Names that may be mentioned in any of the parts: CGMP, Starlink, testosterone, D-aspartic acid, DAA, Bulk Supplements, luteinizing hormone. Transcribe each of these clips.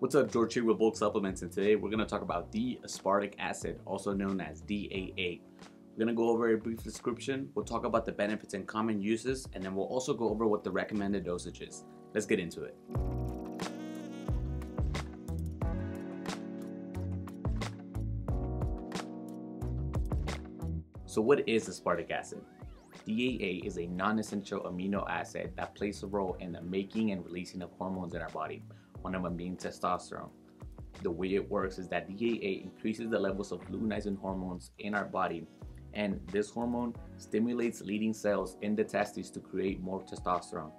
What's up, George here with Bulk Supplements, and today we're going to talk about D-aspartic acid, also known as DAA. We're going to go over a brief description, we'll talk about the benefits and common uses, and then we'll also go over what the recommended dosage is. Let's get into it. So what is aspartic acid? DAA is a non-essential amino acid that plays a role in the making and releasing of hormones in our body, one of them being testosterone. The way it works is that DAA increases the levels of luteinizing hormones in our body, and this hormone stimulates leading cells in the testes to create more testosterone.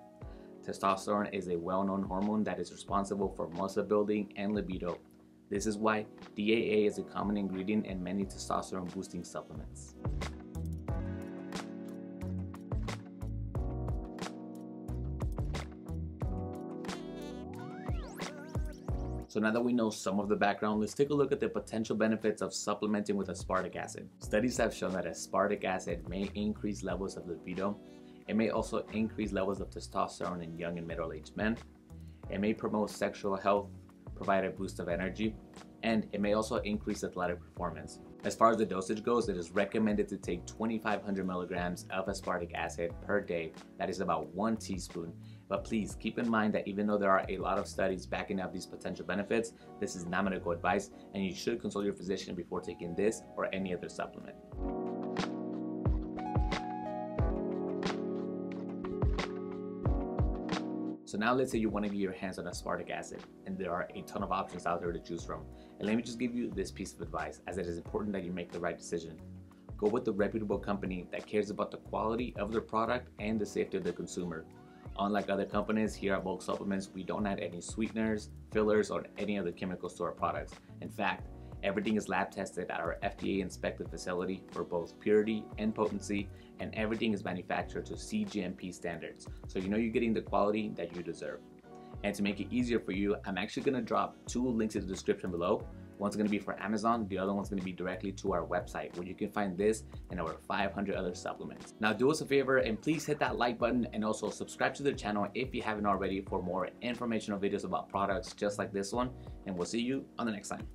Testosterone is a well-known hormone that is responsible for muscle building and libido. This is why DAA is a common ingredient in many testosterone-boosting supplements. So now that we know some of the background, let's take a look at the potential benefits of supplementing with aspartic acid. Studies have shown that aspartic acid may increase levels of libido. It may also increase levels of testosterone in young and middle-aged men. It may promote sexual health, provide a boost of energy, and it may also increase athletic performance. As far as the dosage goes, it is recommended to take 2,500 milligrams of aspartic acid per day. That is about 1 teaspoon. But please keep in mind that even though there are a lot of studies backing up these potential benefits, this is not medical advice, and you should consult your physician before taking this or any other supplement. So now let's say you want to get your hands on aspartic acid, and there are a ton of options out there to choose from. And let me just give you this piece of advice, as it is important that you make the right decision. Go with the reputable company that cares about the quality of their product and the safety of the consumer. Unlike other companies, here at Bulk Supplements, we don't add any sweeteners, fillers, or any other chemicals to our products. In fact, everything is lab tested at our FDA-inspected facility for both purity and potency, and everything is manufactured to CGMP standards, so you know you're getting the quality that you deserve. And to make it easier for you, I'm actually going to drop 2 links in the description below. One's going to be for Amazon, the other one's going to be directly to our website, where you can find this and over 500 other supplements. Now do us a favor and please hit that like button, and also subscribe to the channel if you haven't already for more informational videos about products just like this one, and we'll see you on the next time.